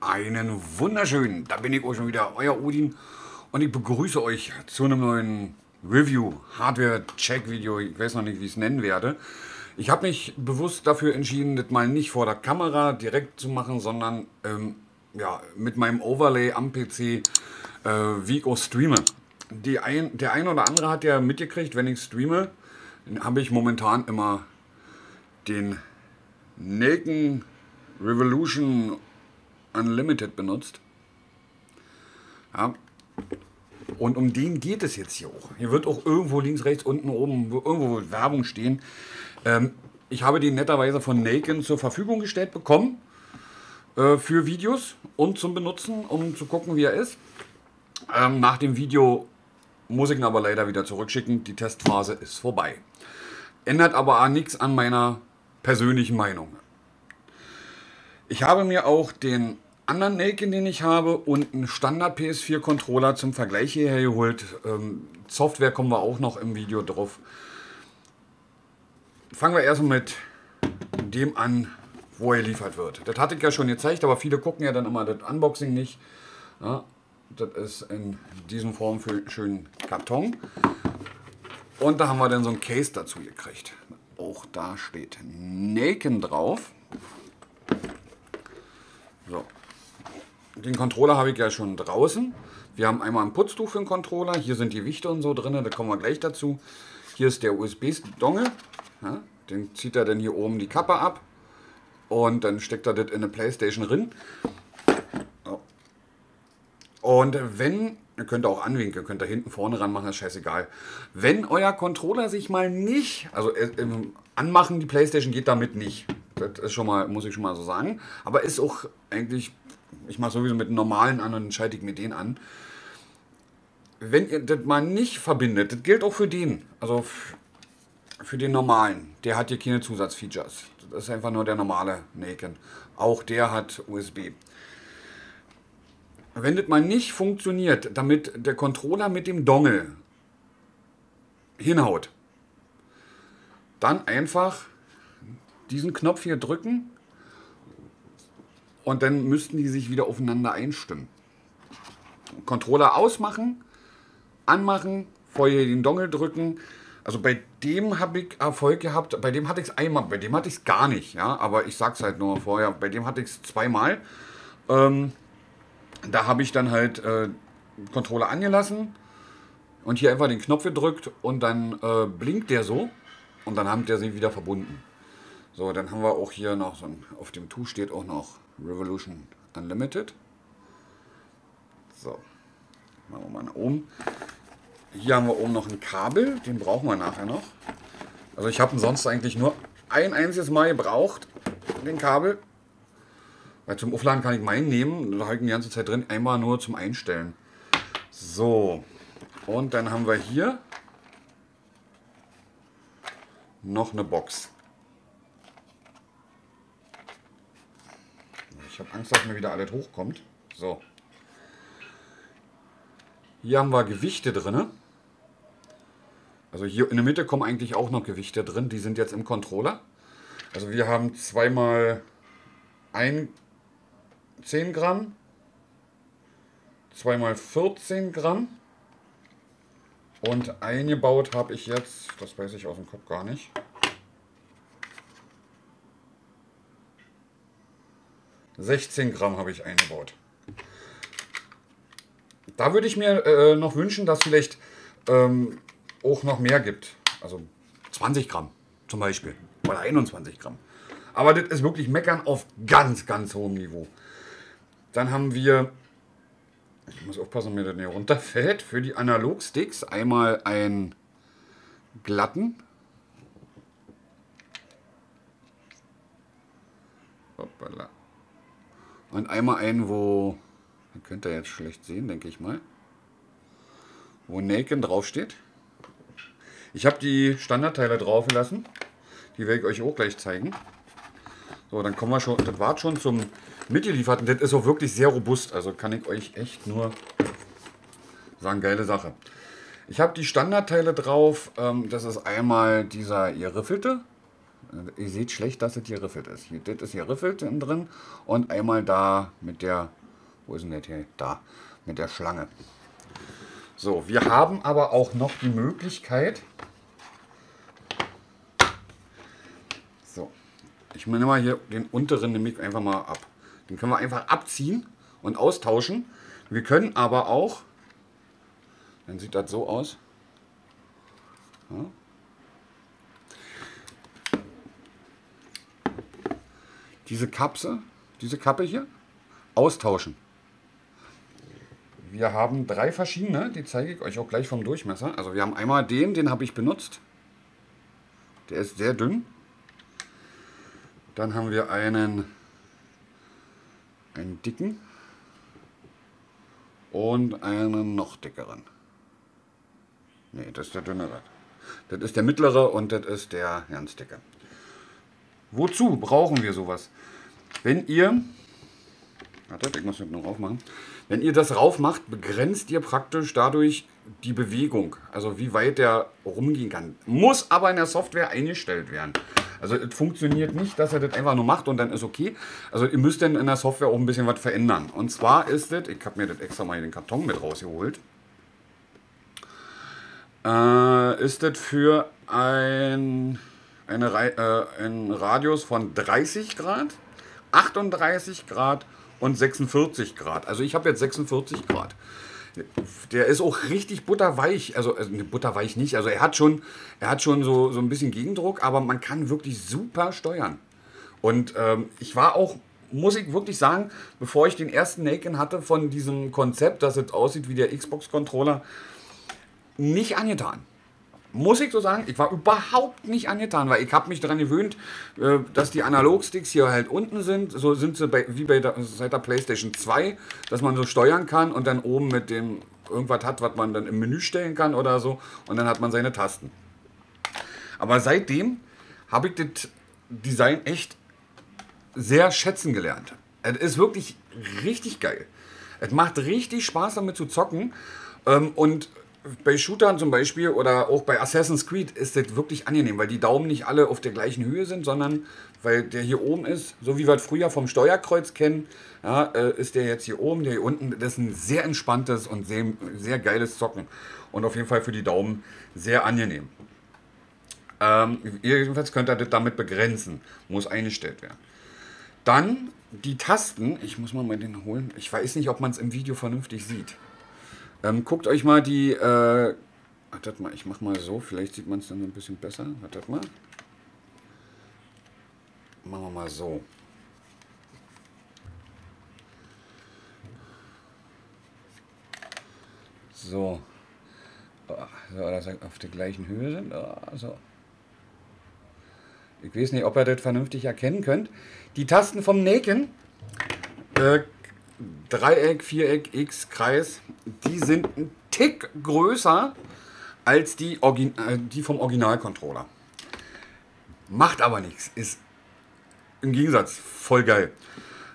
Einen wunderschönen, da bin ich auch schon wieder, euer Odin, und ich begrüße euch zu einem neuen Review, Hardware-Check-Video, ich weiß noch nicht, wie ich es nennen werde. Ich habe mich bewusst dafür entschieden, das mal nicht vor der Kamera direkt zu machen, sondern ja, mit meinem Overlay am PC, wie ich auch streame. Der ein oder andere hat ja mitgekriegt, wenn ich streame, habe ich momentan immer den Nacon Revolution Unlimited benutzt. Ja. Und um den geht es jetzt hier auch. Hier wird auch irgendwo links, rechts, unten, oben, irgendwo Werbung stehen. Ich habe den netterweise von Nacon zur Verfügung gestellt bekommen für Videos und zum Benutzen, um zu gucken, wie er ist. Nach dem Video muss ich ihn aber leider wieder zurückschicken. Die Testphase ist vorbei. Ändert aber nichts an meiner persönlichen Meinung. Ich habe mir auch den anderen Nacon, den ich habe, und einen Standard PS4 Controller zum Vergleich hierher geholt. Software kommen wir auch noch im Video drauf. Fangen wir erstmal mit dem an, wo er geliefert wird. Das hatte ich ja schon gezeigt, aber viele gucken ja dann immer das Unboxing nicht. Ja, das ist in diesem Form für einen schönen Karton. Und da haben wir dann so ein Case dazu gekriegt. Auch da steht Nacon drauf. So. Den Controller habe ich ja schon draußen. Wir haben einmal ein Putztuch für den Controller. Hier sind die Wichte und so drin, da kommen wir gleich dazu. Hier ist der USB-Dongle. Ja, den zieht er dann hier oben die Kappe ab. Und dann steckt er das in eine Playstation drin. So. Und wenn, ihr könnt auch anwinkeln, könnt da hinten vorne ran machen, ist scheißegal. Wenn euer Controller sich mal nicht, also anmachen, die Playstation geht damit nicht. Das ist schon mal, muss ich schon mal so sagen. Aber ist auch eigentlich, ich mache sowieso mit normalen an und schalte ich mir den an. Wenn ihr das mal nicht verbindet, das gilt auch für den, also für den normalen. Der hat hier keine Zusatzfeatures. Das ist einfach nur der normale Nacon. Auch der hat USB. Wenn das mal nicht funktioniert, damit der Controller mit dem Dongle hinhaut, dann einfach diesen Knopf hier drücken und dann müssten die sich wieder aufeinander einstimmen. Controller ausmachen, anmachen, vorher den Dongle drücken. Also bei dem habe ich Erfolg gehabt, bei dem hatte ich es einmal, bei dem hatte ich es gar nicht, ja, aber ich sag's halt nur vorher, bei dem hatte ich es zweimal. Da habe ich dann halt Controller angelassen und hier einfach den Knopf gedrückt und dann blinkt der so und dann haben der sie wieder verbunden. So, dann haben wir auch hier noch so ein, auf dem Tuch steht auch noch Revolution Unlimited. So, machen wir mal nach oben. Hier haben wir oben noch ein Kabel, den brauchen wir nachher noch. Also ich habe ihn sonst eigentlich nur ein einziges Mal gebraucht, den Kabel. Weil zum Aufladen kann ich meinen nehmen, da habe ich ihn die ganze Zeit drin, einmal nur zum Einstellen. So, und dann haben wir hier noch eine Box. Ich habe Angst, dass mir wieder alles hochkommt. So. Hier haben wir Gewichte drin. Also hier in der Mitte kommen eigentlich auch noch Gewichte drin. Die sind jetzt im Controller. Also wir haben 2x1 10 Gramm. 2x14 Gramm. Und eingebaut habe ich jetzt, das weiß ich aus dem Kopf gar nicht. ,16 Gramm habe ich eingebaut. Da würde ich mir noch wünschen, dass vielleicht auch noch mehr gibt. Also 20 Gramm zum Beispiel. Oder 21 Gramm. Aber das ist wirklich Meckern auf ganz, ganz hohem Niveau. Dann haben wir, ich muss aufpassen, dass mir das nicht runterfällt, für die Analogsticks einmal einen glatten. Hoppala. Und einmal einen, wo, den könnt ihr jetzt schlecht sehen, denke ich mal, wo Nacon draufsteht. Ich habe die Standardteile drauf gelassen, die werde ich euch auch gleich zeigen. So, dann kommen wir schon, das war schon zum mitgelieferten, das ist auch wirklich sehr robust, also kann ich euch echt nur sagen, geile Sache. Ich habe die Standardteile drauf, das ist einmal dieser geriffelte, Ihr seht schlecht, dass es hier riffelt ist. Hier, das ist hier riffelt drin und einmal da mit der, wo ist denn das hier? Da, mit der Schlange. So, wir haben aber auch noch die Möglichkeit, so, ich nehme mal hier den unteren nämlich einfach mal ab. Den können wir einfach abziehen und austauschen. Wir können aber auch, dann sieht das so aus. Ja. Diese Kappe hier, austauschen. Wir haben drei verschiedene, die zeige ich euch auch gleich vom Durchmesser. Also wir haben einmal den habe ich benutzt. Der ist sehr dünn. Dann haben wir einen dicken und einen noch dickeren. Ne, das ist der dünnere. Das ist der mittlere und das ist der ganz dicke. Wozu brauchen wir sowas? Wenn ihr, warte, ich muss das noch raufmachen. Wenn ihr das rauf macht, begrenzt ihr praktisch dadurch die Bewegung. Also wie weit der rumgehen kann. Muss aber in der Software eingestellt werden. Also es funktioniert nicht, dass er das einfach nur macht und dann ist okay. Also ihr müsst dann in der Software auch ein bisschen was verändern. Und zwar ist das, ich habe mir das extra mal in den Karton mit rausgeholt. Ist das für einen Radius von 30 Grad, 38 Grad und 46 Grad. Also ich habe jetzt 46 Grad. Der ist auch richtig butterweich. Also butterweich nicht. Also er hat schon so ein bisschen Gegendruck, aber man kann wirklich super steuern. Und ich war auch, muss ich wirklich sagen, bevor ich den ersten Nacon hatte von diesem Konzept, dass es aussieht wie der Xbox-Controller, nicht angetan. Muss ich so sagen, ich war überhaupt nicht angetan, weil ich habe mich daran gewöhnt, dass die Analogsticks hier halt unten sind. So sind sie seit der PlayStation 2, dass man so steuern kann und dann oben mit dem irgendwas hat, was man dann im Menü stellen kann oder so. Und dann hat man seine Tasten. Aber seitdem habe ich das Design echt sehr schätzen gelernt. Es ist wirklich richtig geil. Es macht richtig Spaß damit zu zocken und bei Shootern zum Beispiel oder auch bei Assassin's Creed ist das wirklich angenehm, weil die Daumen nicht alle auf der gleichen Höhe sind, sondern weil der hier oben ist, so wie wir es früher vom Steuerkreuz kennen, ja, ist der jetzt hier oben, der hier unten. Das ist ein sehr entspanntes und sehr, sehr geiles Zocken und auf jeden Fall für die Daumen sehr angenehm. Jedenfalls könnt ihr das damit begrenzen, muss eingestellt werden. Dann die Tasten, ich muss mal den holen, ich weiß nicht, ob man es im Video vernünftig sieht. Guckt euch mal die, wartet mal, ich mach mal so, vielleicht sieht man es dann ein bisschen besser, wartet mal. Machen wir mal so. So. Oh, so, dass wir auf der gleichen Höhe sind, oh, so. Ich weiß nicht, ob ihr das vernünftig erkennen könnt. Die Tasten vom Nacon, Dreieck, Viereck, X, Kreis, die sind ein Tick größer als die vom Original-Controller. Macht aber nichts, ist im Gegensatz voll geil.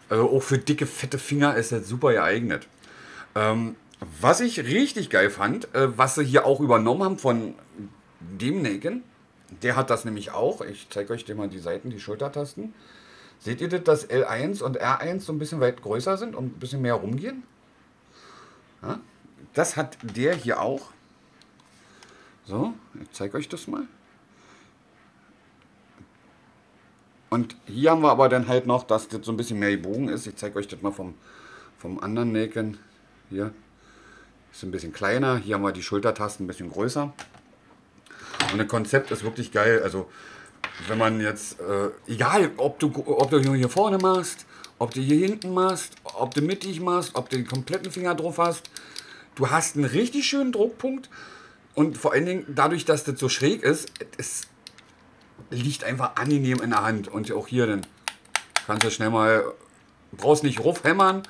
Also auch für dicke, fette Finger ist das super geeignet. Was ich richtig geil fand, was sie hier auch übernommen haben von dem Nacon, der hat das nämlich auch. Ich zeige euch dir mal die Seiten, die Schultertasten. Seht ihr das, dass L1 und R1 so ein bisschen weit größer sind und ein bisschen mehr rumgehen? Ja, das hat der hier auch. So, ich zeige euch das mal. Und hier haben wir aber dann halt noch, dass das so ein bisschen mehr gebogen ist. Ich zeige euch das mal vom anderen Nacon. Hier ist ein bisschen kleiner. Hier haben wir die Schultertasten ein bisschen größer. Und das Konzept ist wirklich geil. Also wenn man jetzt, egal ob du hier vorne machst, ob du hier hinten machst, ob du mittig machst, ob du den kompletten Finger drauf hast, du hast einen richtig schönen Druckpunkt und vor allen Dingen dadurch, dass das so schräg ist, es liegt einfach angenehm in der Hand und auch hier dann kannst du schnell mal, brauchst nicht raufhämmern,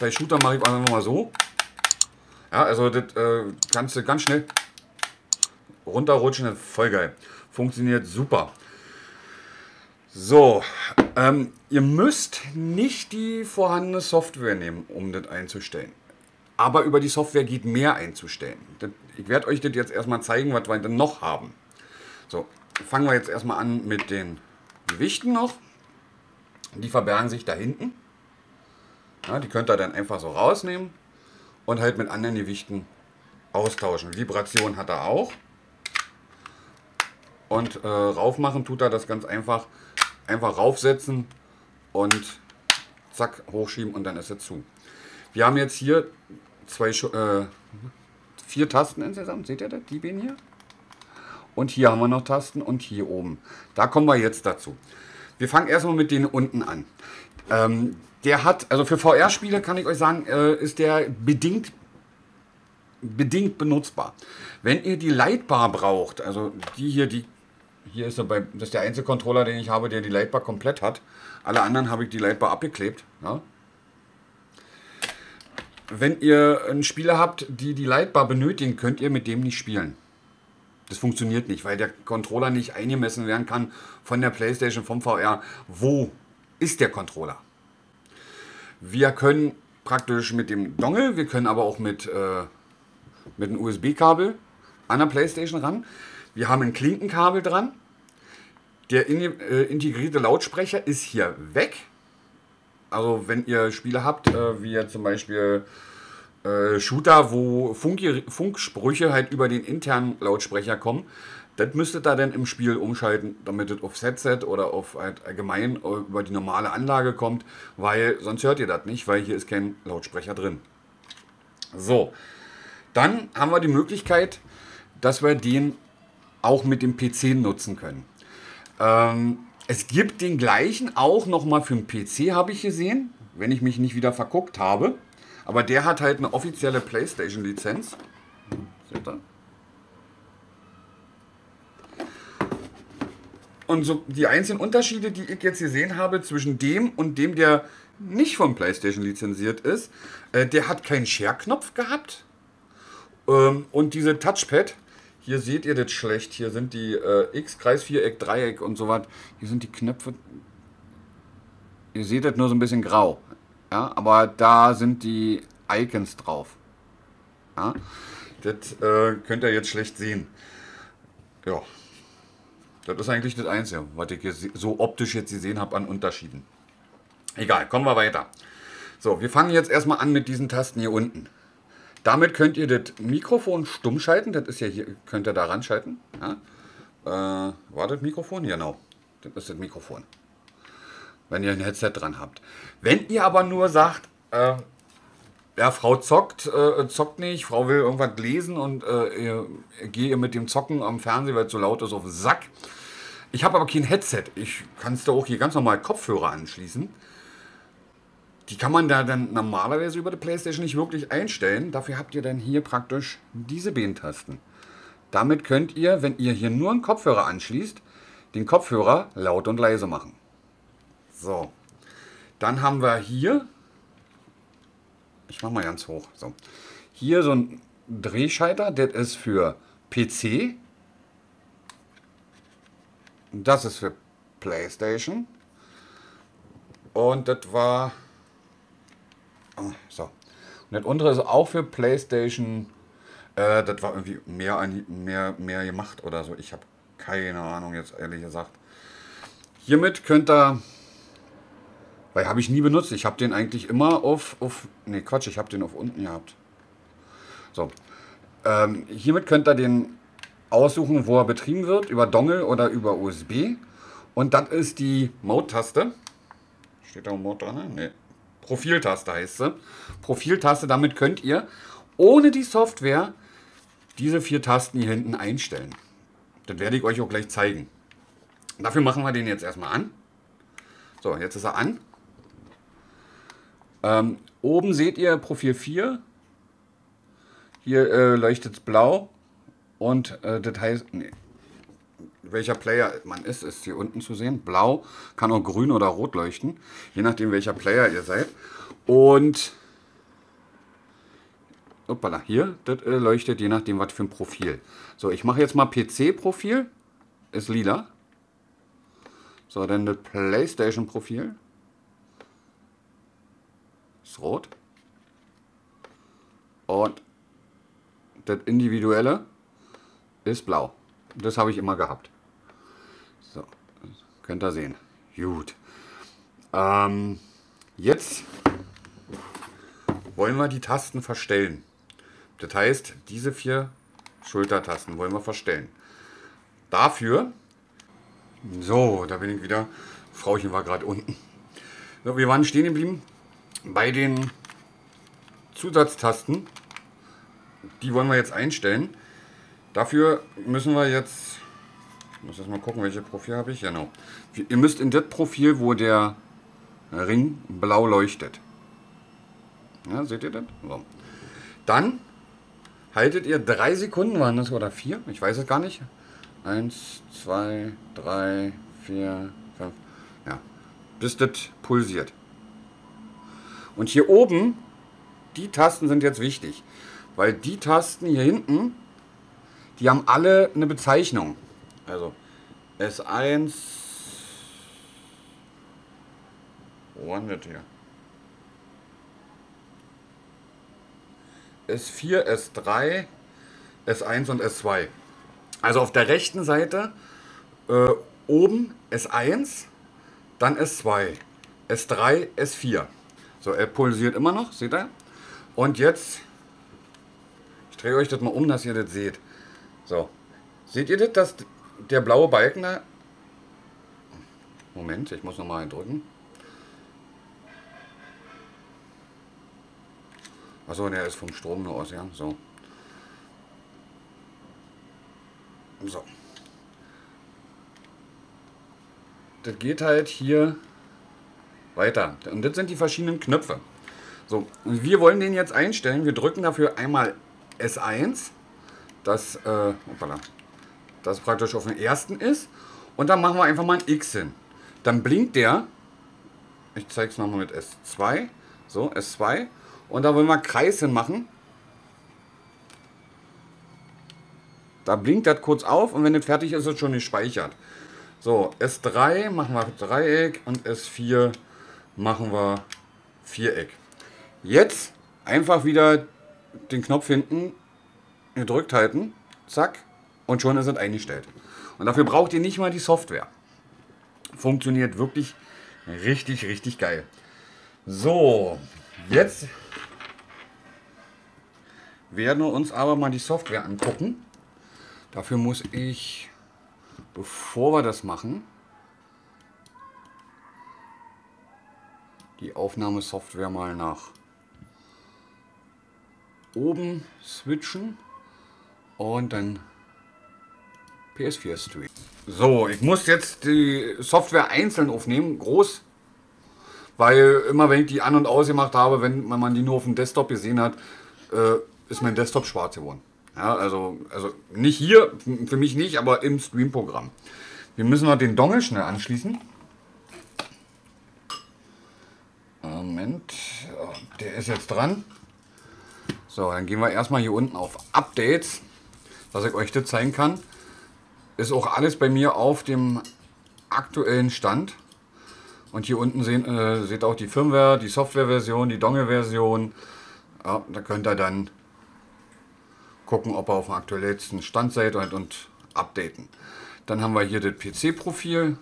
bei Shooter mache ich einfach mal so, ja, also das kannst du ganz schnell runterrutschen, voll geil. Funktioniert super. So, ihr müsst nicht die vorhandene Software nehmen, um das einzustellen. Aber über die Software geht mehr einzustellen. Ich werde euch das jetzt erstmal zeigen, was wir dann noch haben. So, fangen wir jetzt erstmal an mit den Gewichten noch. Die verbergen sich da hinten. Ja, die könnt ihr dann einfach so rausnehmen und halt mit anderen Gewichten austauschen. Vibration hat er auch. Und raufmachen tut er das ganz einfach. Einfach raufsetzen und zack, hochschieben und dann ist er zu. Wir haben jetzt hier vier Tasten insgesamt. Seht ihr das? Die beiden hier. Und hier haben wir noch Tasten und hier oben. Da kommen wir jetzt dazu. Wir fangen erstmal mit denen unten an. Der hat, also für VR-Spiele kann ich euch sagen, ist der bedingt benutzbar. Wenn ihr die Lightbar braucht, also die hier ist so bei, das ist der einzige Controller, den ich habe, der die Lightbar komplett hat. Alle anderen habe ich die Lightbar abgeklebt. Ja. Wenn ihr ein Spiele habt, die Lightbar benötigen, könnt ihr mit dem nicht spielen. Das funktioniert nicht, weil der Controller nicht eingemessen werden kann von der PlayStation, vom VR. Wo ist der Controller? Wir können praktisch mit dem Dongle, wir können aber auch mit einem USB-Kabel an der PlayStation ran. Wir haben ein Klinkenkabel dran. Der integrierte Lautsprecher ist hier weg. Also wenn ihr Spiele habt, wie zum Beispiel Shooter, wo Funksprüche halt über den internen Lautsprecher kommen, das müsstet ihr dann im Spiel umschalten, damit es aufs Headset oder auf halt allgemein über die normale Anlage kommt, weil sonst hört ihr das nicht, weil hier ist kein Lautsprecher drin. So, dann haben wir die Möglichkeit, dass wir den auch mit dem PC nutzen können. Es gibt den gleichen auch nochmal für den PC, habe ich gesehen, wenn ich mich nicht wieder verguckt habe. Aber der hat halt eine offizielle PlayStation-Lizenz. Seht ihr? Und so die einzelnen Unterschiede, die ich jetzt gesehen habe, zwischen dem und dem, der nicht von PlayStation lizenziert ist, der hat keinen Share-Knopf gehabt. Und diese Touchpad, hier seht ihr das schlecht, hier sind die X, Kreis, Viereck, Dreieck und so was. Hier sind die Knöpfe, ihr seht das nur so ein bisschen grau. Ja, aber da sind die Icons drauf. Ja, das könnt ihr jetzt schlecht sehen. Ja, das ist eigentlich das Einzige, was ich hier so optisch jetzt gesehen habe an Unterschieden. Egal, kommen wir weiter. So, wir fangen jetzt erstmal an mit diesen Tasten hier unten. Damit könnt ihr das Mikrofon stumm schalten. Das ist ja hier, könnt ihr da ran schalten. Ja? War das Mikrofon? Genau, das ist das Mikrofon. Wenn ihr ein Headset dran habt. Wenn ihr aber nur sagt, ja, Frau zockt nicht, Frau will irgendwas lesen und gehe mit dem Zocken am Fernseher, weil es so laut ist, auf den Sack. Ich habe aber kein Headset. Ich kann es da auch hier ganz normal Kopfhörer anschließen. Die kann man da dann normalerweise über die PlayStation nicht wirklich einstellen. Dafür habt ihr dann hier praktisch diese Tasten. Damit könnt ihr, wenn ihr hier nur einen Kopfhörer anschließt, den Kopfhörer laut und leise machen. So, dann haben wir hier, ich mache mal ganz hoch, so, hier so ein Drehschalter, das ist für PC, das ist für PlayStation und das war, oh, so, und das untere ist auch für PlayStation, das war irgendwie mehr gemacht oder so, ich habe keine Ahnung jetzt ehrlich gesagt. Hiermit könnt ihr, weil habe ich nie benutzt. Ich habe den eigentlich immer ich habe den auf unten gehabt. So, hiermit könnt ihr den aussuchen, wo er betrieben wird, über Dongle oder über USB. Und das ist die Mode-Taste. Steht da Mode dran? Ne, Profiltaste heißt sie. Profiltaste, damit könnt ihr ohne die Software diese vier Tasten hier hinten einstellen. Das werde ich euch auch gleich zeigen. Dafür machen wir den jetzt erstmal an. So, jetzt ist er an. Oben seht ihr Profil 4. Hier leuchtet es blau. Und das heißt, nee, welcher Player man ist, ist hier unten zu sehen. Blau kann auch grün oder rot leuchten. Je nachdem, welcher Player ihr seid. Und hoppala, hier, das leuchtet je nachdem, was für ein Profil. So, ich mache jetzt mal PC-Profil. Ist lila. So, dann das PlayStation-Profil. Ist rot. Und das individuelle ist blau. Das habe ich immer gehabt. So, könnt ihr sehen. Gut. Jetzt wollen wir die Tasten verstellen. Das heißt, diese 4 Schultertasten wollen wir verstellen. Dafür, so, da bin ich wieder. Frauchen war gerade unten. So, wir waren stehen geblieben bei den Zusatztasten. Die wollen wir jetzt einstellen. Dafür müssen wir jetzt, ich muss jetzt mal gucken, welches Profil habe ich. Genau. Ihr müsst in das Profil, wo der Ring blau leuchtet. Ja, seht ihr das? So. Dann haltet ihr 3 Sekunden, waren das oder 4? Ich weiß es gar nicht. 1, 2, 3, 4, 5. Ja, bis das pulsiert. Und hier oben, die Tasten sind jetzt wichtig. Weil die Tasten hier hinten, die haben alle eine Bezeichnung. Also S1. Wo waren wir hier? S4, S3, S1 und S2. Also auf der rechten Seite oben S1, dann S2, S3, S4. So, er pulsiert immer noch, seht ihr? Und jetzt, ich drehe euch das mal um, dass ihr das seht. So, seht ihr das, dass der blaue Balken da... Moment, ich muss nochmal drücken. Achso, der ist vom Strom nur aus, ja, so. So. Das geht halt hier weiter. Und das sind die verschiedenen Knöpfe. So, und wir wollen den jetzt einstellen. Wir drücken dafür einmal S1, das, das praktisch auf dem ersten ist. Und dann machen wir einfach mal ein X hin. Dann blinkt der. Ich zeige es nochmal mit S2. So, S2. Und da wollen wir Kreis hin machen. Da blinkt das kurz auf und wenn das fertig ist, ist es schon gespeichert. So, S3 machen wir Dreieck und S4 machen wir Viereck. Jetzt einfach wieder den Knopf hinten gedrückt halten. Zack. Und schon ist es eingestellt. Und dafür braucht ihr nicht mal die Software. Funktioniert wirklich richtig, richtig geil. So, jetzt werden wir uns aber mal die Software angucken. Dafür muss ich, bevor wir das machen, die Aufnahmesoftware mal nach oben switchen und dann PS4 Stream. So, ich muss jetzt die Software einzeln aufnehmen, groß, weil immer wenn ich die an- und aus gemacht habe, wenn man die nur auf dem Desktop gesehen hat, ist mein Desktop schwarz geworden. Ja, also nicht hier, für mich nicht, aber im Stream-Programm. Wir müssen noch den Dongle schnell anschließen. Moment, der ist jetzt dran. So, dann gehen wir erstmal hier unten auf Updates, dass ich euch das zeigen kann. Ist auch alles bei mir auf dem aktuellen Stand. Und hier unten seht ihr auch die Firmware, die Softwareversion, die Dongle-Version. Ja, da könnt ihr dann gucken, ob ihr auf dem aktuellsten Stand seid und updaten. Dann haben wir hier das PC-Profil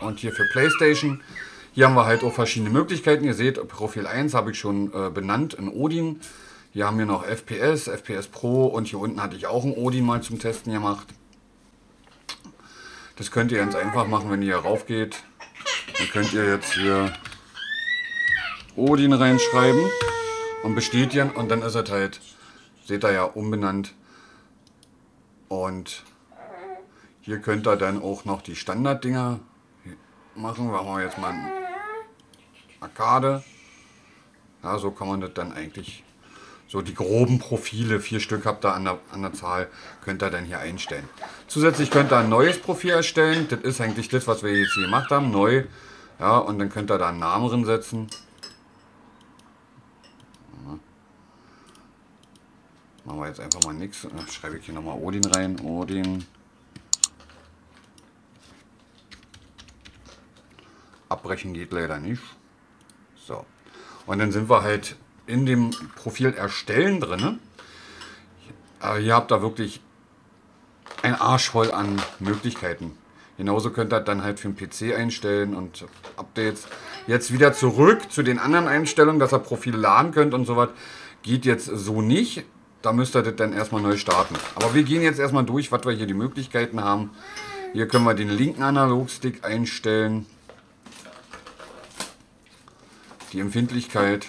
und hier für PlayStation. Hier haben wir halt auch verschiedene Möglichkeiten. Ihr seht, Profil 1 habe ich schon benannt, in Odin. Hier haben wir noch FPS, FPS Pro und hier unten hatte ich auch einen Odin mal zum Testen gemacht. Das könnt ihr ganz einfach machen, wenn ihr hier rauf geht. Dann könnt ihr jetzt hier Odin reinschreiben und bestätigen und dann ist es halt... Seht ihr ja, umbenannt. Und hier könnt ihr dann auch noch die Standarddinger machen. Machen wir jetzt mal Arcade. Ja, so kann man das dann eigentlich, so die groben Profile, 4 Stück habt ihr an der Zahl, könnt ihr dann hier einstellen. Zusätzlich könnt ihr ein neues Profil erstellen. Das ist eigentlich das, was wir jetzt hier gemacht haben, neu. Ja, und dann könnt ihr da einen Namen drin setzen. Machen wir jetzt einfach mal nichts. Schreibe ich hier nochmal Odin rein. Odin. Abbrechen geht leider nicht. So. Und dann sind wir halt in dem Profil erstellen drin. Ihr habt da wirklich ein Arsch voll an Möglichkeiten. Genauso könnt ihr dann halt für den PC einstellen und Updates. Jetzt wieder zurück zu den anderen Einstellungen, dass ihr Profile laden könnt und sowas. Geht jetzt so nicht. Da müsst ihr das dann erstmal neu starten. Aber wir gehen jetzt erstmal durch, was wir hier die Möglichkeiten haben. Hier können wir den linken Analogstick einstellen. Die Empfindlichkeit.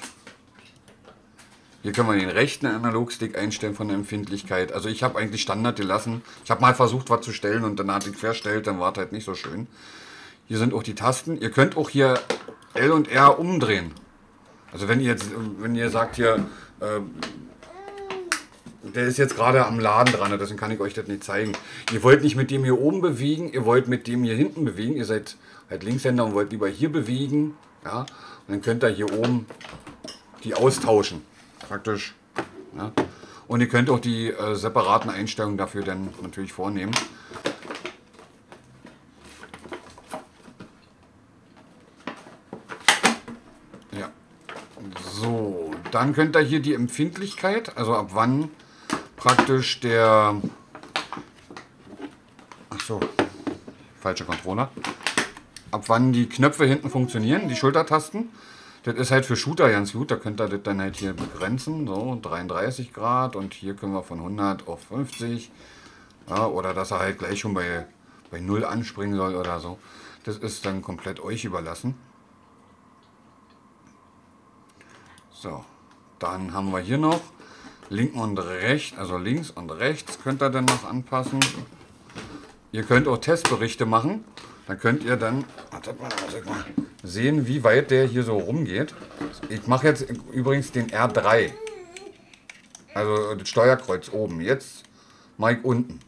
Hier können wir den rechten Analogstick einstellen von der Empfindlichkeit. Also ich habe eigentlich Standard gelassen. Ich habe mal versucht, was zu stellen und danach den verstellt, dann war es halt nicht so schön. Hier sind auch die Tasten. Ihr könnt auch hier L und R umdrehen. Also wenn ihr sagt hier, der ist jetzt gerade am Laden dran, deswegen kann ich euch das nicht zeigen. Ihr wollt nicht mit dem hier oben bewegen, ihr wollt mit dem hier hinten bewegen. Ihr seid halt Linkshänder und wollt lieber hier bewegen. Ja? Und dann könnt ihr hier oben die austauschen. Praktisch. Ja. Und ihr könnt auch die separaten Einstellungen dafür dann natürlich vornehmen. Ja. So, dann könnt ihr hier die Empfindlichkeit, also ab wann praktisch der... Ach so, falscher Controller. Ab wann die Knöpfe hinten funktionieren, die Schultertasten. Das ist halt für Shooter ganz gut, da könnt ihr das dann halt hier begrenzen, so 33 Grad und hier können wir von 100 auf 50, ja, oder dass er halt gleich schon bei 0 anspringen soll oder so. Das ist dann komplett euch überlassen. So, dann haben wir hier noch linken und rechts, also links und rechts könnt ihr dann noch anpassen. Ihr könnt auch Testberichte machen. Dann könnt ihr dann sehen, wie weit der hier so rumgeht. Ich mache jetzt übrigens den R3. Also das Steuerkreuz oben. Jetzt mache ich unten.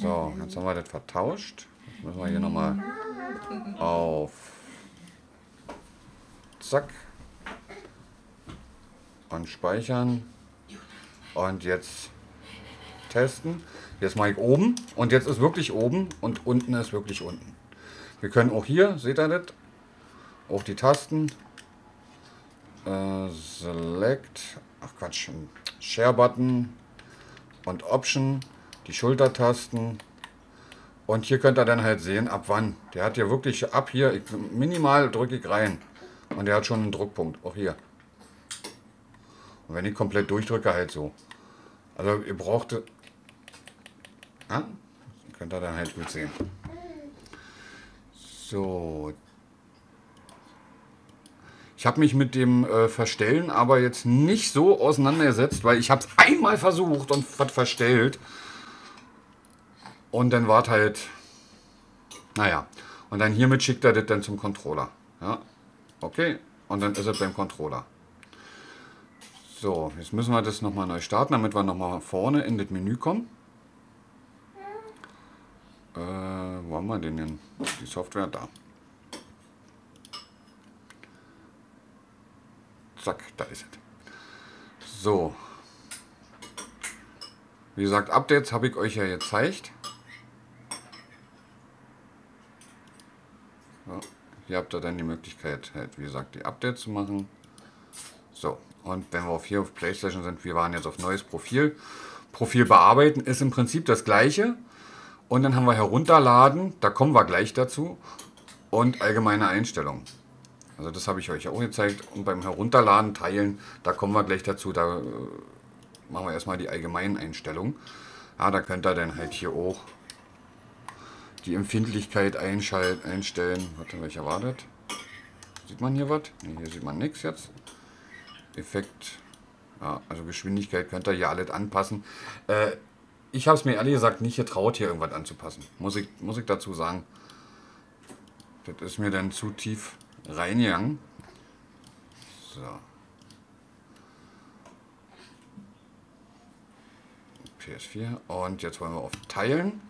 So, jetzt haben wir das vertauscht. Jetzt müssen wir hier nochmal auf. Zack. Und speichern. Und jetzt testen. Jetzt mache ich oben und jetzt ist wirklich oben und unten ist wirklich unten. Wir können auch hier, seht ihr das, auch die Tasten, Select, ach Quatsch, Share-Button und Option, die Schultertasten und hier könnt ihr dann halt sehen, ab wann. Der hat ja wirklich ab hier, minimal drücke ich rein und der hat schon einen Druckpunkt, auch hier. Und wenn ich komplett durchdrücke, halt so. Also ihr braucht... Ja, könnt ihr dann halt gut sehen. So. Ich habe mich mit dem Verstellen aber jetzt nicht so auseinandergesetzt, weil ich habe es einmal versucht und verstellt. Und dann war es halt... Naja. Und dann hiermit schickt er das dann zum Controller. Ja. Okay. Und dann ist es beim Controller. So, jetzt müssen wir das nochmal neu starten, damit wir nochmal vorne in das Menü kommen. Wo haben wir denn hin? Die Software da. Zack, da ist es. So. Wie gesagt, Updates habe ich euch ja gezeigt. So, hier habt ihr dann die Möglichkeit, halt, wie gesagt, die Updates zu machen. So, und wenn wir auf hier auf PlayStation sind, wir waren jetzt auf neues Profil. Profil bearbeiten ist im Prinzip das gleiche. Und dann haben wir herunterladen, da kommen wir gleich dazu, und allgemeine Einstellungen. Also das habe ich euch ja auch gezeigt. Und beim Herunterladen, Teilen, da kommen wir gleich dazu, da machen wir erstmal die allgemeinen Einstellungen. Ja, da könnt ihr dann halt hier auch die Empfindlichkeit einstellen. Warte, welcher war das? Sieht man hier was? Nee, hier sieht man nichts jetzt. Effekt, ja, also Geschwindigkeit könnt ihr hier alles anpassen. Ich habe es mir ehrlich gesagt nicht getraut, hier irgendwas anzupassen. Muss ich dazu sagen. Das ist mir dann zu tief reingegangen. So. PS4. Und jetzt wollen wir auf Teilen.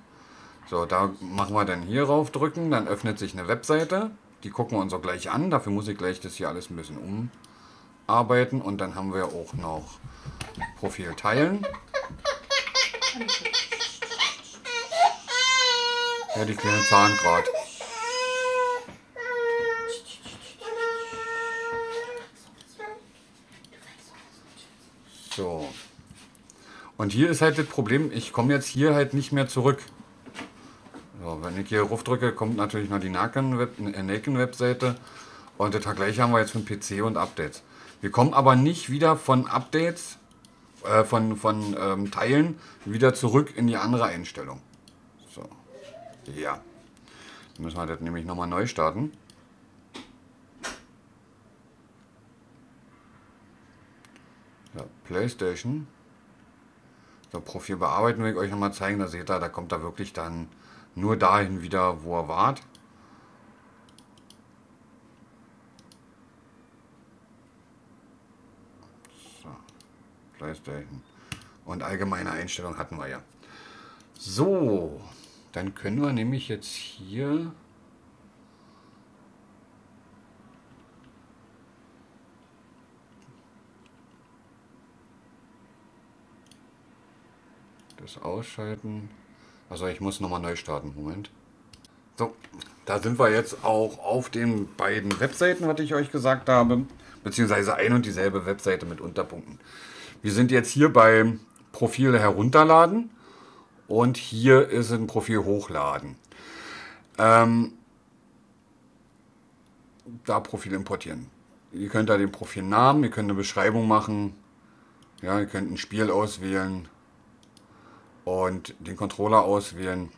So, da machen wir dann hier rauf drücken. Dann öffnet sich eine Webseite. Die gucken wir uns auch gleich an. Dafür muss ich gleich das hier alles ein bisschen umarbeiten. Und dann haben wir auch noch Profil Teilen. Ja, die kleinen Zahlen gerade. So. Und hier ist halt das Problem, ich komme jetzt hier halt nicht mehr zurück. So, wenn ich hier raufdrücke, kommt natürlich noch die Nacon-Webseite. Und das gleich haben wir jetzt von PC und Updates. Wir kommen aber nicht wieder von Updates, Teilen, wieder zurück in die andere Einstellung. So, ja. Dann müssen wir das nämlich nochmal neu starten. Ja, PlayStation. So, Profil bearbeiten will ich euch nochmal zeigen. Da seht ihr, da kommt er wirklich dann nur dahin wieder, wo er wart. So, PlayStation. Und allgemeine Einstellung hatten wir ja. So, dann können wir nämlich jetzt hier... das ausschalten. Also ich muss nochmal neu starten, Moment. So, da sind wir jetzt auch auf den beiden Webseiten, was ich euch gesagt habe, beziehungsweise ein und dieselbe Webseite mit Unterpunkten. Wir sind jetzt hier bei Profil herunterladen und hier ist ein Profil hochladen. Da Profil importieren. Ihr könnt da den Profilnamen, ihr könnt eine Beschreibung machen, ja, ihr könnt ein Spiel auswählen. Und den Controller auswählen,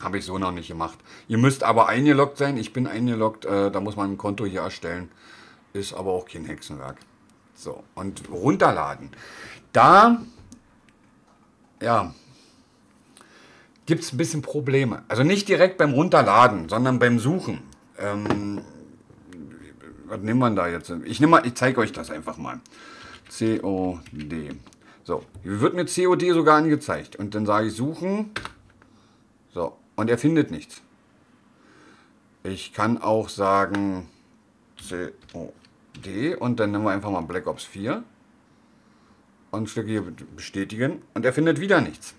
habe ich so noch nicht gemacht. Ihr müsst aber eingeloggt sein. Ich bin eingeloggt, da muss man ein Konto hier erstellen. Ist aber auch kein Hexenwerk. So, und runterladen. Da, ja, gibt es ein bisschen Probleme. Also nicht direkt beim Runterladen, sondern beim Suchen. Was nehmen wir da jetzt? Ich zeige euch das einfach mal. COD. So, hier wird mir COD sogar angezeigt. Und dann sage ich suchen. So, und er findet nichts. Ich kann auch sagen COD und dann nehmen wir einfach mal Black Ops 4. Und klicke hier bestätigen. Und er findet wieder nichts.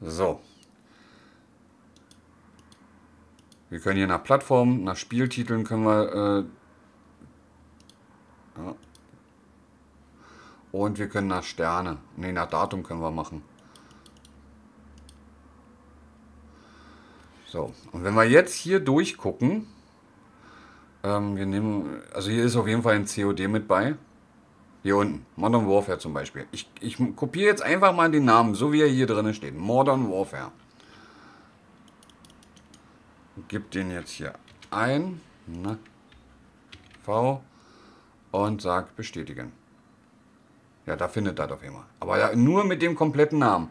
So. Wir können hier nach Plattformen, nach Spieltiteln können wir... ja. Und wir können nach Sterne, ne, nach Datum können wir machen. So, und wenn wir jetzt hier durchgucken, wir nehmen, also hier ist auf jeden Fall ein COD mit bei. Hier unten, Modern Warfare zum Beispiel. Ich kopiere jetzt einfach mal den Namen, so wie er hier drin steht. Modern Warfare. Gib den jetzt hier ein. Ne, V. Und sagt bestätigen. Ja, da findet das auf jeden Fall. Aber ja, nur mit dem kompletten Namen.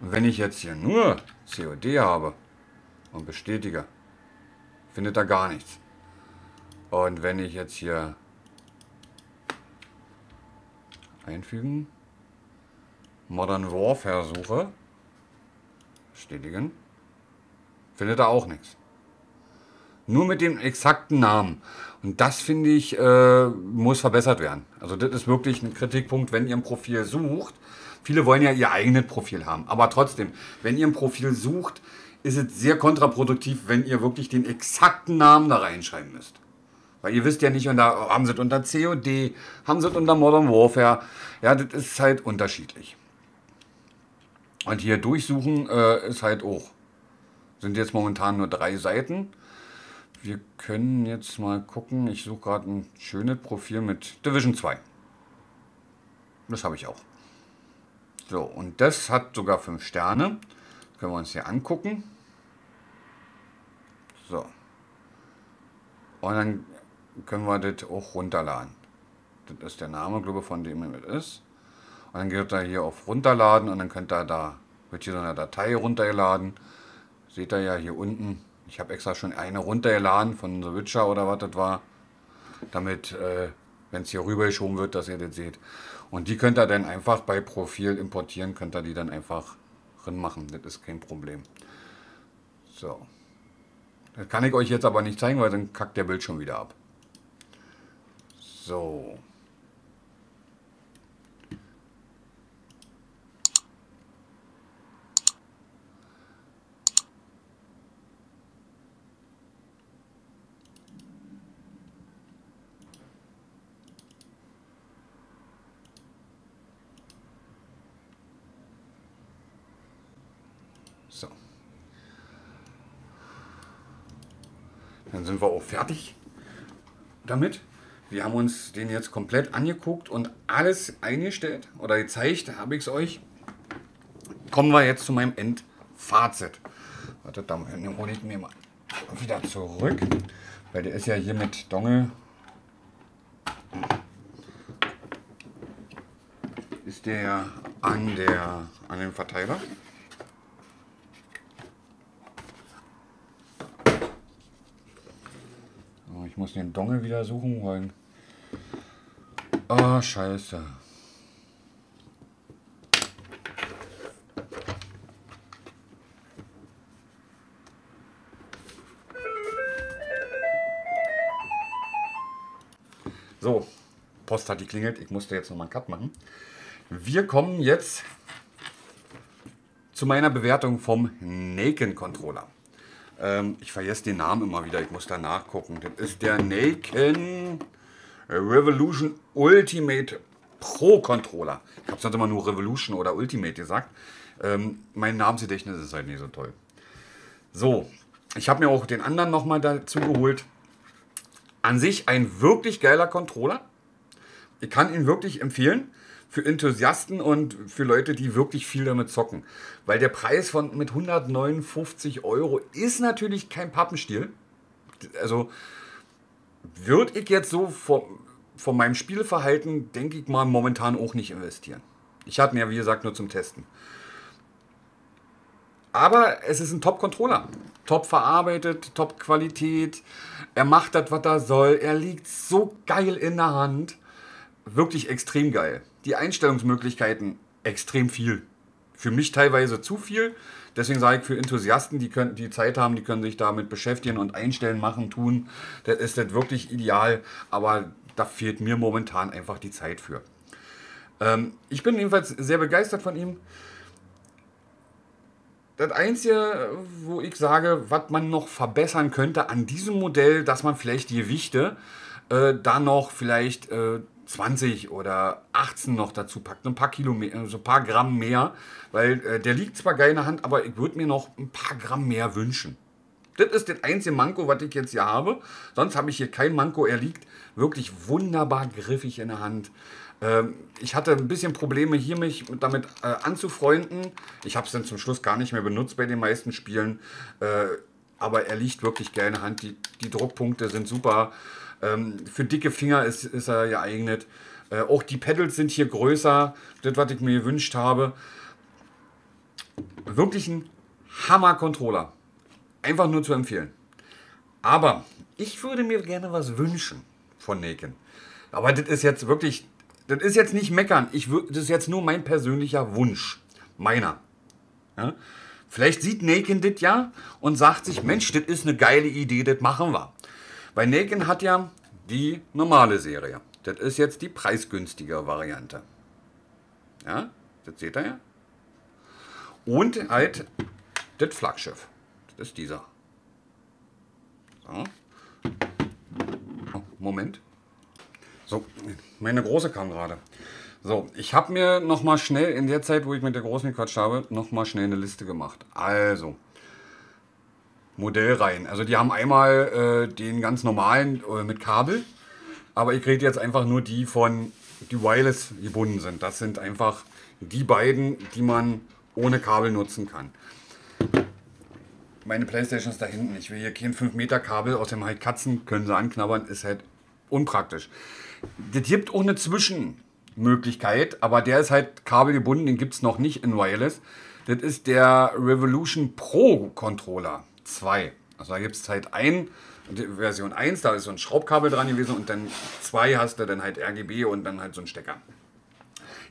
Und wenn ich jetzt hier nur COD habe und bestätige, findet da gar nichts. Und wenn ich jetzt hier einfügen, Modern Warfare suche, bestätigen, findet da auch nichts. Nur mit dem exakten Namen. Und das, finde ich, muss verbessert werden. Also das ist wirklich ein Kritikpunkt, wenn ihr ein Profil sucht. Viele wollen ja ihr eigenes Profil haben. Aber trotzdem, wenn ihr ein Profil sucht, ist es sehr kontraproduktiv, wenn ihr wirklich den exakten Namen da reinschreiben müsst. Weil ihr wisst ja nicht, haben sie es unter COD, haben sie es unter Modern Warfare. Ja, das ist halt unterschiedlich. Und hier durchsuchen ist halt auch. Sind jetzt momentan nur 3 Seiten. Wir können jetzt mal gucken, ich suche gerade ein schönes Profil mit Division 2. Das habe ich auch. So, und das hat sogar 5 Sterne. Können wir uns hier angucken. So. Und dann können wir das auch runterladen. Das ist der Name, glaube ich, von dem es ist. Und dann geht er hier auf Runterladen und dann könnt ihr da, wird hier so eine Datei runtergeladen. Seht ihr ja hier unten. Ich habe extra schon eine runtergeladen von The Witcher oder was das war, damit, wenn es hier rübergeschoben wird, dass ihr das seht. Und die könnt ihr dann einfach bei Profil importieren, könnt ihr die dann einfach drin machen. Das ist kein Problem. So. Das kann ich euch jetzt aber nicht zeigen, weil dann kackt der Bildschirm wieder ab. So. Dann sind wir auch fertig damit. Wir haben uns den jetzt komplett angeguckt und alles eingestellt oder gezeigt, habe ich es euch. Kommen wir jetzt zu meinem Endfazit. Warte, dann hole ich mir mal wieder zurück, weil der ist ja hier mit Dongle. Ist der an dem Verteiler. Ich muss den Dongle wieder suchen wollen. Oh, scheiße. So, Post hat geklingelt. Ich musste jetzt nochmal einen Cut machen. Wir kommen jetzt zu meiner Bewertung vom Nacon Controller. Ich vergesse den Namen immer wieder, ich muss da nachgucken. Das ist der Nacon Revolution Ultimate Pro Controller. Ich habe es sonst immer nur Revolution oder Ultimate gesagt. Mein Namensgedächtnis ist halt nicht so toll. So, ich habe mir auch den anderen nochmal dazu geholt. An sich ein wirklich geiler Controller. Ich kann ihn wirklich empfehlen. Für Enthusiasten und für Leute, die wirklich viel damit zocken. Weil der Preis von mit 159 € ist natürlich kein Pappenstiel. Also würde ich jetzt so von meinem Spielverhalten, denke ich mal, momentan auch nicht investieren. Ich hatte ihn ja, wie gesagt, nur zum Testen. Aber es ist ein Top-Controller. Top verarbeitet, Top-Qualität. Er macht das, was er soll. Er liegt so geil in der Hand. Wirklich extrem geil. Die Einstellungsmöglichkeiten extrem viel. Für mich teilweise zu viel. Deswegen sage ich, für Enthusiasten, die Zeit haben, die können sich damit beschäftigen und einstellen, machen, tun. Das ist das wirklich ideal. Aber da fehlt mir momentan einfach die Zeit für. Ich bin jedenfalls sehr begeistert von ihm. Das Einzige, wo ich sage, was man noch verbessern könnte an diesem Modell, dass man vielleicht die Gewichte da noch vielleicht 20 oder 18 noch dazu packt, ein paar Kilo mehr, so ein paar Gramm mehr, weil der liegt zwar geil in der Hand, aber ich würde mir noch ein paar Gramm mehr wünschen. Das ist das einzige Manko, was ich jetzt hier habe. Sonst habe ich hier kein Manko. Er liegt wirklich wunderbar griffig in der Hand. Ich hatte ein bisschen Probleme, hier mich damit anzufreunden. Ich habe es dann zum Schluss gar nicht mehr benutzt bei den meisten Spielen. Aber er liegt wirklich geil in der Hand. Die Druckpunkte sind super. Für dicke Finger ist er geeignet. Auch die Pedals sind hier größer. Das, was ich mir gewünscht habe. Wirklich ein Hammer-Controller. Einfach nur zu empfehlen. Aber ich würde mir gerne was wünschen von Nacon. Aber das ist jetzt wirklich, das ist jetzt nicht meckern. Das ist jetzt nur mein persönlicher Wunsch. Meiner. Ja? Vielleicht sieht Nacon das ja und sagt sich, Mensch, das ist eine geile Idee, das machen wir. Weil Nacon hat ja die normale Serie. Das ist jetzt die preisgünstige Variante. Ja, das seht ihr ja. Und halt das Flaggschiff. Das ist dieser. So. Oh, Moment. So, meine Große kam gerade. So, ich habe mir nochmal schnell, in der Zeit, wo ich mit der Großen gequatscht habe, nochmal schnell eine Liste gemacht. Also, Modellreihen. Also die haben einmal den ganz normalen mit Kabel, aber ich rede jetzt einfach nur die von, die wireless gebunden sind. Das sind einfach die beiden, die man ohne Kabel nutzen kann. Meine Playstation ist da hinten. Ich will hier kein 5 Meter Kabel, außerdem halt Katzen, können sie anknabbern, ist halt unpraktisch. Das gibt auch eine Zwischenmöglichkeit, aber der ist halt kabelgebunden, den gibt es noch nicht in wireless. Das ist der Revolution Pro Controller 2. Also da gibt es halt Version 1, da ist so ein Schraubkabel dran gewesen und dann 2 hast du dann halt RGB und dann halt so einen Stecker.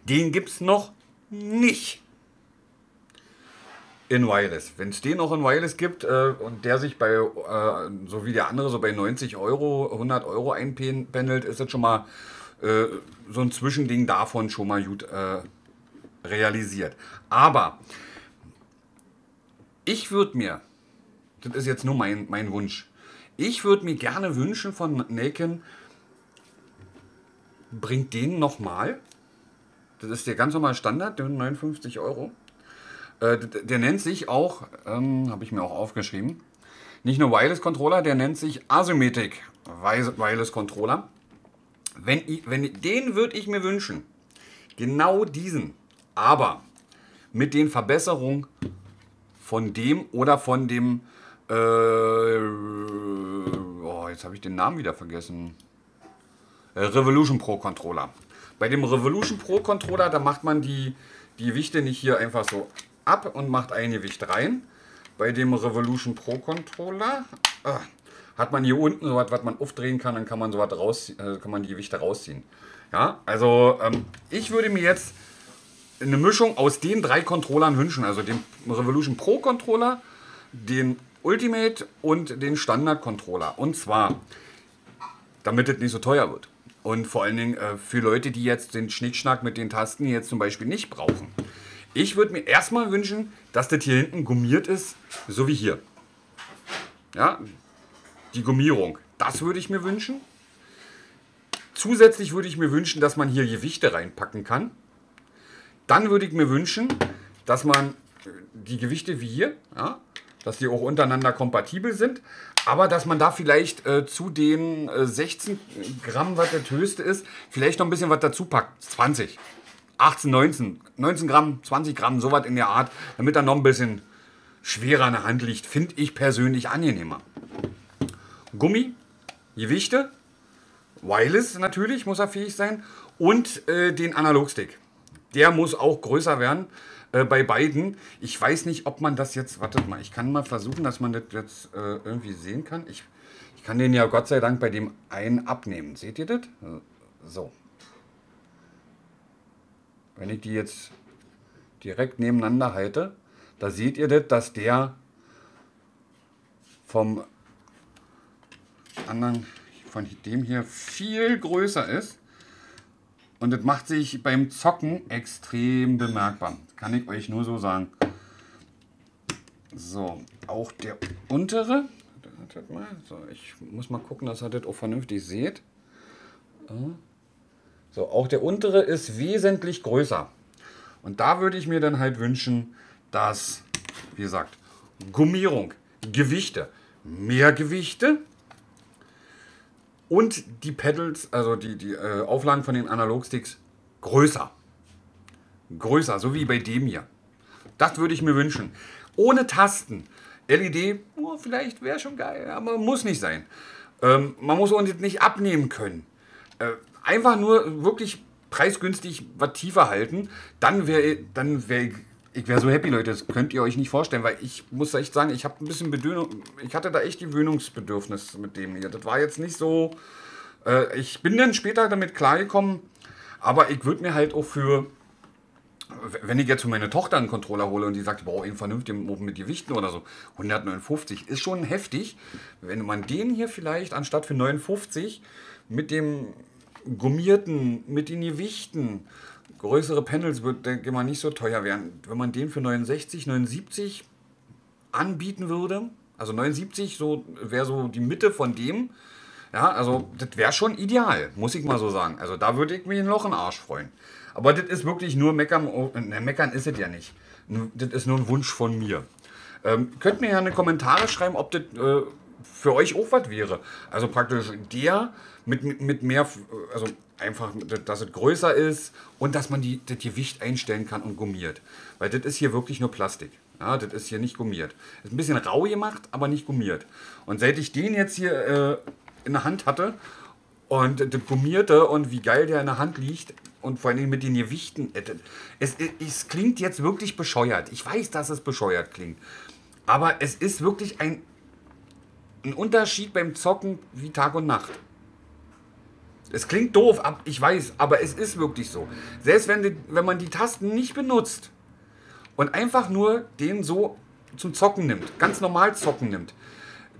Den gibt es noch nicht in wireless. Wenn es den noch in wireless gibt und der sich bei, so wie der andere, so bei 90 €, 100 € einpendelt, ist das schon mal so ein Zwischending davon schon mal gut realisiert. Aber ich würde mir, das ist jetzt nur mein Wunsch. Ich würde mir gerne wünschen von Nacon, bringt den nochmal. Das ist der ganz normale Standard, der 59 €. Der nennt sich auch, habe ich mir auch aufgeschrieben, Nicht nur Wireless-Controller, der nennt sich Asymmetric Wireless-Controller. Den würde ich mir wünschen. Genau diesen. Aber mit den Verbesserungen von dem oder von dem... jetzt habe ich den Namen wieder vergessen. Revolution Pro Controller. Bei dem Revolution Pro Controller, da macht man die Wichte nicht hier einfach so ab und macht ein Gewicht rein. Bei dem Revolution Pro Controller hat man hier unten so was, was man aufdrehen kann, dann kann man so was kann man die Gewichte rausziehen. Ja, also ich würde mir jetzt eine Mischung aus den drei Controllern wünschen, also dem Revolution Pro Controller, den Ultimate und den Standard Controller. Und zwar, damit es nicht so teuer wird. Und vor allen Dingen für Leute, die jetzt den Schnickschnack mit den Tasten jetzt zum Beispiel nicht brauchen. Ich würde mir erstmal wünschen, dass das hier hinten gummiert ist, so wie hier. Ja, die Gummierung, das würde ich mir wünschen. Zusätzlich würde ich mir wünschen, dass man hier Gewichte reinpacken kann. Dann würde ich mir wünschen, dass man die Gewichte wie hier, ja, dass die auch untereinander kompatibel sind, aber dass man da vielleicht zu den 16 Gramm, was das höchste ist, vielleicht noch ein bisschen was dazu packt, 20, 18, 19 Gramm, 20 Gramm, sowas in der Art, damit da noch ein bisschen schwerer in der Hand liegt, finde ich persönlich angenehmer. Gummi, Gewichte, Wireless natürlich, muss er fähig sein, und den Analogstick, der muss auch größer werden. Bei beiden. Ich weiß nicht, ob man das jetzt... Wartet mal, ich kann mal versuchen, dass man das jetzt irgendwie sehen kann. Ich kann den ja Gott sei Dank bei dem einen abnehmen. Seht ihr das? So. Wenn ich die jetzt direkt nebeneinander halte, da seht ihr das, dass der vom anderen, von dem hier viel größer ist. Und das macht sich beim Zocken extrem bemerkbar. Kann ich euch nur so sagen. So, auch der untere. So, ich muss mal gucken, dass ihr das auch vernünftig seht. So, auch der untere ist wesentlich größer. Und da würde ich mir dann halt wünschen, dass, wie gesagt, Gummierung, Gewichte, mehr Gewichte. Und die Pedals, also die Auflagen von den Analogsticks, größer. Größer, so wie bei dem hier. Das würde ich mir wünschen. Ohne Tasten. LED, vielleicht wäre schon geil, aber muss nicht sein. Man muss uns nicht abnehmen können. Einfach nur wirklich preisgünstig was tiefer halten. Ich wäre so happy, Leute. Das könnt ihr euch nicht vorstellen, weil ich muss echt sagen, ich habe ein bisschen ich hatte da echt Gewöhnungsbedürfnis mit dem hier. Das war jetzt nicht so... ich bin dann später damit klargekommen, aber ich würde mir halt auch für... Wenn ich jetzt für meine Tochter einen Controller hole und die sagt, ich brauche einen vernünftigen mit Gewichten oder so, 159 ist schon heftig. Wenn man den hier vielleicht anstatt für 59 mit dem gummierten, mit den Gewichten... Größere Panels wird, denke ich mal, nicht so teuer werden. Wenn man den für 69, 79 anbieten würde, also 79 so, wäre so die Mitte von dem, ja, also das wäre schon ideal, muss ich mal so sagen. Also da würde ich mich ein Loch in den Arsch freuen. Aber das ist wirklich nur Meckern, Meckern ist es ja nicht. Das ist nur ein Wunsch von mir. Könnt mir ja in die Kommentare schreiben, ob das... für euch auch was wäre. Also praktisch der mit mehr, also einfach, dass es größer ist und dass man das Gewicht einstellen kann und gummiert. Weil das ist hier wirklich nur Plastik. Ja, das ist hier nicht gummiert. Ist ein bisschen rau gemacht, aber nicht gummiert. Und seit ich den jetzt hier in der Hand hatte und das gummierte und wie geil der in der Hand liegt und vor allem mit den Gewichten, es klingt jetzt wirklich bescheuert. Ich weiß, dass es bescheuert klingt. Aber es ist wirklich ein Unterschied beim Zocken wie Tag und Nacht. Es klingt doof, ich weiß, aber es ist wirklich so. Selbst wenn man die Tasten nicht benutzt und einfach nur den so zum Zocken nimmt, ganz normal zocken nimmt,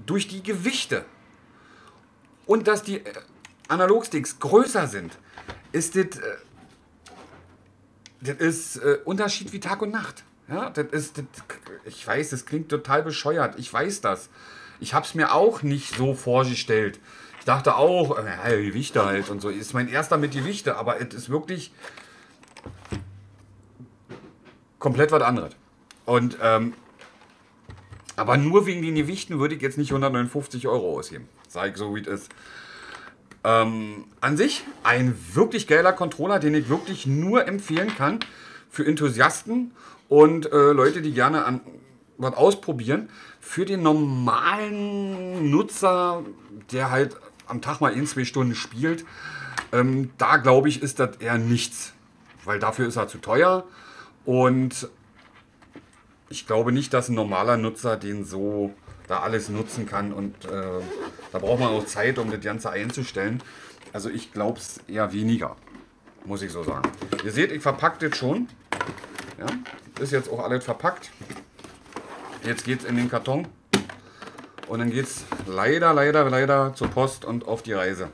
durch die Gewichte und dass die Analogsticks größer sind, ist das Unterschied wie Tag und Nacht. Ja, ich weiß, das klingt total bescheuert, ich weiß das. Ich habe es mir auch nicht so vorgestellt. Ich dachte auch, Gewichte halt und so. Ist mein erster mit Gewichte, aber es ist wirklich komplett was anderes. Und Aber nur wegen den Gewichten würde ich jetzt nicht 159 € ausgeben. Sag ich so, wie es ist. An sich ein wirklich geiler Controller, den ich wirklich nur empfehlen kann für Enthusiasten und Leute, die gerne an was ausprobieren. Für den normalen Nutzer, der halt am Tag mal 1-2 Stunden spielt, da glaube ich, ist das eher nichts. Weil dafür ist er zu teuer und ich glaube nicht, dass ein normaler Nutzer den so da alles nutzen kann und da braucht man auch Zeit, um das Ganze einzustellen. Also ich glaube es eher weniger, muss ich so sagen. Ihr seht, ich verpackt jetzt schon. Ja, ist jetzt auch alles verpackt. Jetzt geht es in den Karton und dann geht es leider, leider, leider zur Post und auf die Reise.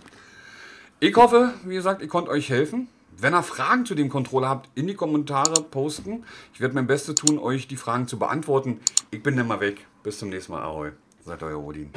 Ich hoffe, wie gesagt, ich konnte euch helfen. Wenn ihr Fragen zu dem Controller habt, in die Kommentare posten. Ich werde mein Bestes tun, euch die Fragen zu beantworten. Ich bin dann mal weg. Bis zum nächsten Mal. Ahoi. Seid euer Odin.